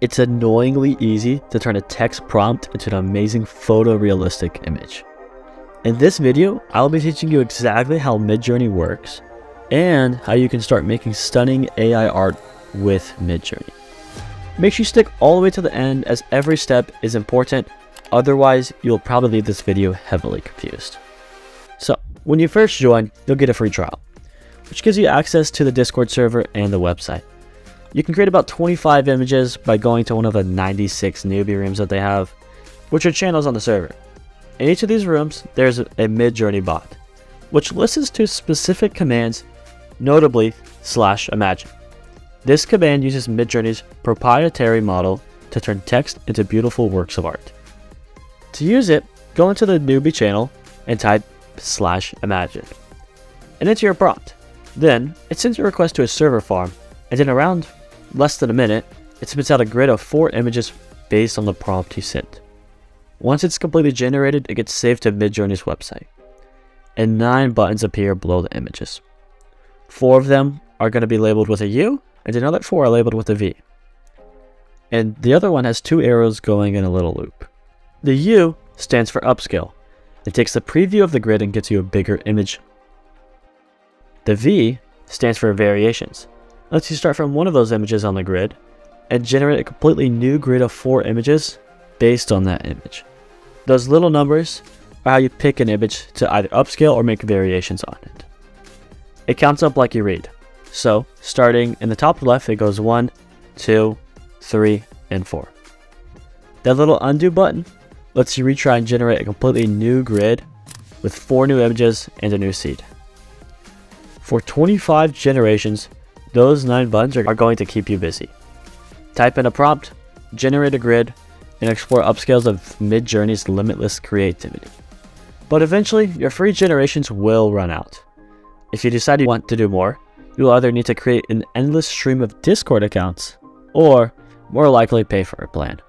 It's annoyingly easy to turn a text prompt into an amazing photorealistic image. In this video, I'll be teaching you exactly how Midjourney works and how you can start making stunning AI art with Midjourney. Make sure you stick all the way to the end, as every step is important, otherwise you'll probably leave this video heavily confused. So, when you first join, you'll get a free trial, which gives you access to the Discord server and the website. You can create about 25 images by going to one of the 96 newbie rooms that they have, which are channels on the server. In each of these rooms, there's a Midjourney bot, which listens to specific commands, notably slash imagine. This command uses Midjourney's proprietary model to turn text into beautiful works of art. To use it, go into the newbie channel and type slash imagine and enter your prompt. Then it sends your request to a server farm, and in around less than a minute, it spits out a grid of 4 images based on the prompt you sent. Once it's completely generated, it gets saved to Midjourney's website, and 9 buttons appear below the images. 4 of them are going to be labeled with a U, and another 4 are labeled with a V. And the other one has 2 arrows going in a little loop. The U stands for upscale. It takes the preview of the grid and gets you a bigger image. The V stands for variations. It lets you start from one of those images on the grid and generate a completely new grid of 4 images based on that image. Those little numbers are how you pick an image to either upscale or make variations on it. It counts up like you read. So, starting in the top left, it goes 1, 2, 3, and 4. That little undo button lets you retry and generate a completely new grid with 4 new images and a new seed. For 25 generations, those 9 buttons are going to keep you busy. Type in a prompt, generate a grid, and explore upscales of Midjourney's limitless creativity. But eventually, your free generations will run out. If you decide you want to do more, you'll either need to create an endless stream of Discord accounts, or more likely pay for a plan.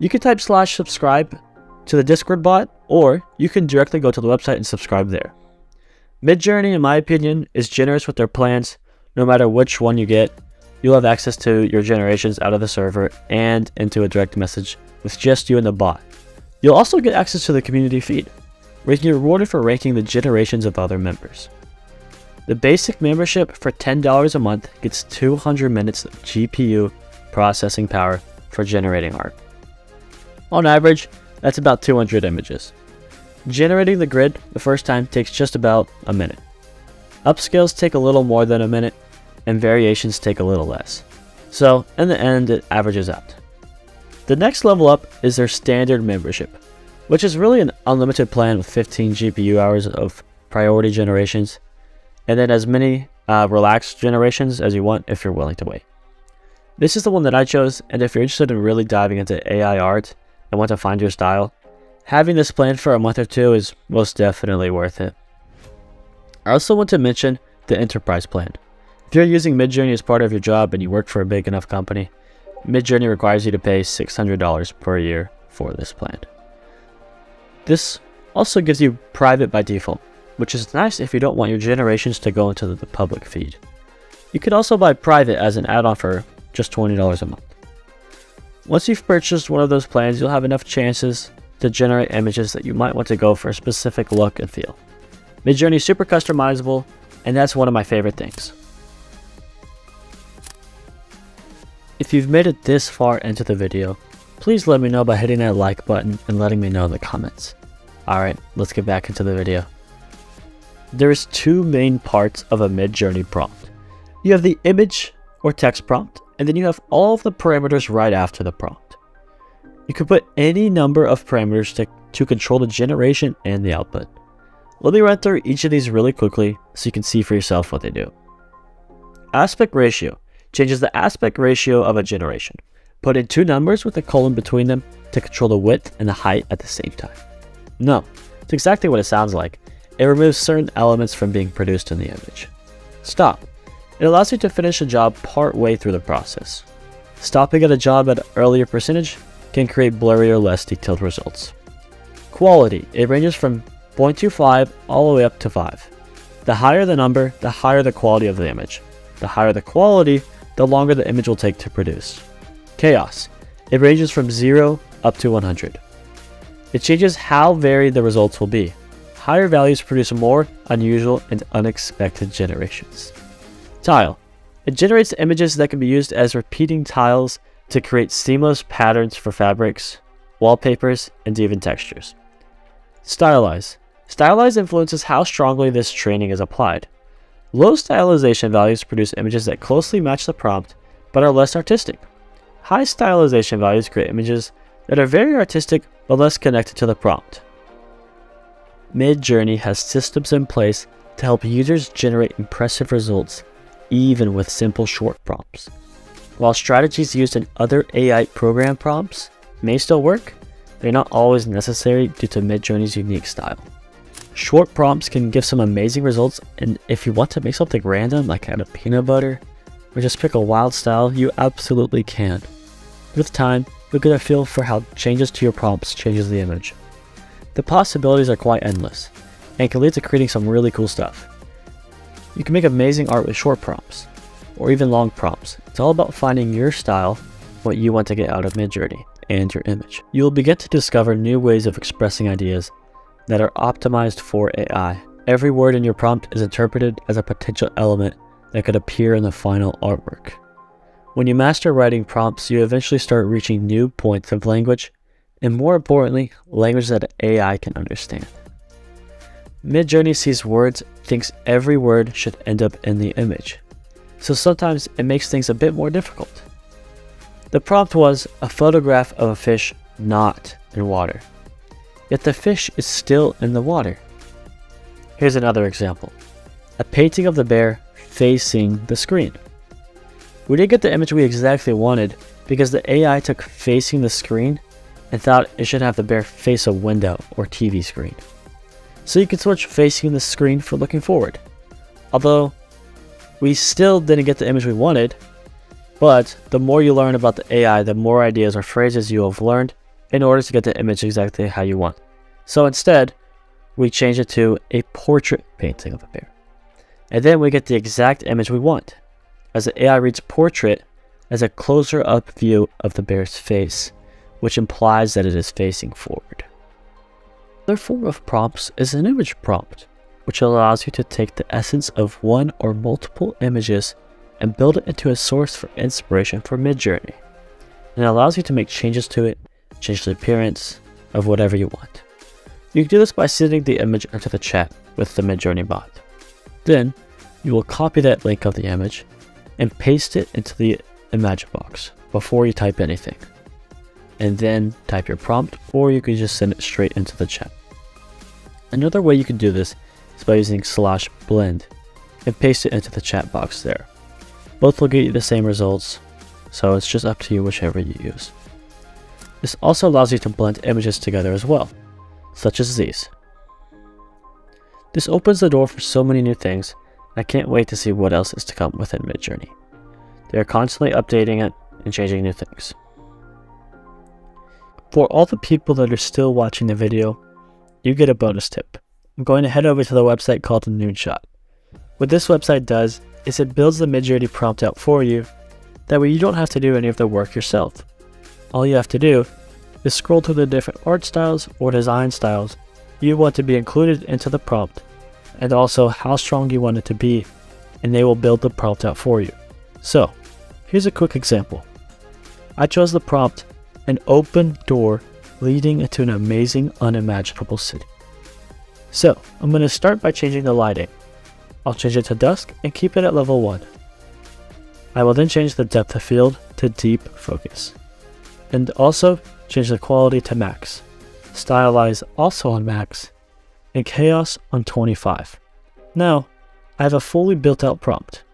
You can type slash subscribe to the Discord bot, or you can directly go to the website and subscribe there. Midjourney, in my opinion, is generous with their plans. No matter which one you get, you'll have access to your generations out of the server and into a direct message with just you and the bot. You'll also get access to the community feed, where you can get rewarded for ranking the generations of other members. The basic membership for $10 a month gets 200 minutes of GPU processing power for generating art. On average, that's about 200 images. Generating the grid the first time takes just about a minute. Upscales take a little more than a minute, and variations take a little less. So, in the end, it averages out. The next level up is their standard membership, which is really an unlimited plan with 15 GPU hours of priority generations, and then as many relaxed generations as you want if you're willing to wait. This is the one that I chose, and if you're interested in really diving into AI art and want to find your style, having this plan for a month or two is most definitely worth it. I also want to mention the enterprise plan. If you're using Midjourney as part of your job and you work for a big enough company, Midjourney requires you to pay $600 per year for this plan. This also gives you private by default, which is nice if you don't want your generations to go into the public feed. You could also buy private as an add-on for just $20 a month. Once you've purchased one of those plans, you'll have enough chances to generate images that you might want to go for a specific look and feel. Midjourney is super customizable, and that's one of my favorite things. If you've made it this far into the video, please let me know by hitting that like button and letting me know in the comments. Alright, let's get back into the video. There's 2 main parts of a Midjourney prompt. You have the image or text prompt, and then you have all of the parameters right after the prompt. You can put any number of parameters to control the generation and the output. Let me run through each of these really quickly so you can see for yourself what they do. Aspect ratio changes the aspect ratio of a generation. Put in 2 numbers with a colon between them to control the width and the height at the same time. No, it's exactly what it sounds like. It removes certain elements from being produced in the image. Stop. It allows you to finish a job partway through the process. Stopping at a job at an earlier percentage can create blurry or less detailed results. Quality. It ranges from 0.25 all the way up to 5. The higher the number, the higher the quality of the image. The higher the quality, the longer the image will take to produce. Chaos. It ranges from 0 up to 100. It changes how varied the results will be. Higher values produce more unusual and unexpected generations. Tile. It generates images that can be used as repeating tiles to create seamless patterns for fabrics, wallpapers, and even textures. Stylize. Stylize influences how strongly this training is applied. Low stylization values produce images that closely match the prompt but are less artistic. High stylization values create images that are very artistic but less connected to the prompt. Midjourney has systems in place to help users generate impressive results even with simple short prompts. While strategies used in other AI program prompts may still work, they're not always necessary due to Midjourney's unique style. Short prompts can give some amazing results, and if you want to make something random like out of peanut butter or just pick a wild style, you absolutely can. With time, you'll get a feel for how changes to your prompts changes the image. The possibilities are quite endless and can lead to creating some really cool stuff. You can make amazing art with short prompts or even long prompts. It's all about finding your style, what you want to get out of Midjourney, and your image. You'll begin to discover new ways of expressing ideas that are optimized for AI. Every word in your prompt is interpreted as a potential element that could appear in the final artwork. When you master writing prompts, you eventually start reaching new points of language, and more importantly, language that AI can understand. Midjourney sees words, thinks every word should end up in the image, so sometimes it makes things a bit more difficult. The prompt was a photograph of a fish not in water, yet the fish is still in the water. Here's another example, a painting of the bear facing the screen. We didn't get the image we exactly wanted because the AI took facing the screen and thought it should have the bear face a window or TV screen. So you can switch facing the screen for looking forward. Although we still didn't get the image we wanted, but the more you learn about the AI, the more ideas or phrases you have learned in order to get the image exactly how you want. So instead, we change it to a portrait painting of a bear. And then we get the exact image we want, as the AI reads portrait as a closer up view of the bear's face, which implies that it is facing forward. Another form of prompts is an image prompt, which allows you to take the essence of one or multiple images and build it into a source for inspiration for Midjourney. And it allows you to make changes to it, change the appearance of whatever you want. You can do this by sending the image into the chat with the Midjourney bot. Then you will copy that link of the image and paste it into the imagine box before you type anything. And then type your prompt, or you can just send it straight into the chat. Another way you can do this is by using /blend and paste it into the chat box there. Both will get you the same results, so it's just up to you whichever you use. This also allows you to blend images together as well, such as these. This opens the door for so many new things, and I can't wait to see what else is to come within Midjourney. They are constantly updating it and changing new things. For all the people that are still watching the video, you get a bonus tip. I'm going to head over to the website called Noonshot. What this website does is it builds the Midjourney prompt out for you, that way you don't have to do any of the work yourself. All you have to do is scroll through the different art styles or design styles you want to be included into the prompt, and also how strong you want it to be, and they will build the prompt out for you. So here's a quick example. I chose the prompt, an open door leading into an amazing unimaginable city. So I'm going to start by changing the lighting. I'll change it to dusk and keep it at level 1. I will then change the depth of field to deep focus, and also change the quality to max, stylize also on max, and chaos on 25. Now I have a fully built out prompt.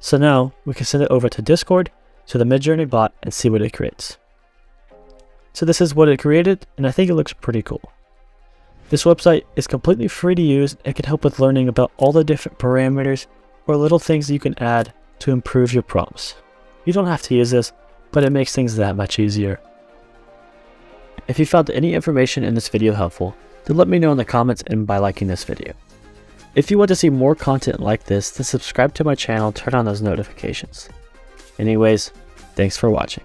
So now we can send it over to Discord, to the Midjourney bot, and see what it creates. So this is what it created, and I think it looks pretty cool. This website is completely free to use and can help with learning about all the different parameters or little things you can add to improve your prompts. You don't have to use this, but it makes things that much easier. If you found any information in this video helpful, then let me know in the comments and by liking this video. If you want to see more content like this, then subscribe to my channel and turn on those notifications. Anyways, thanks for watching.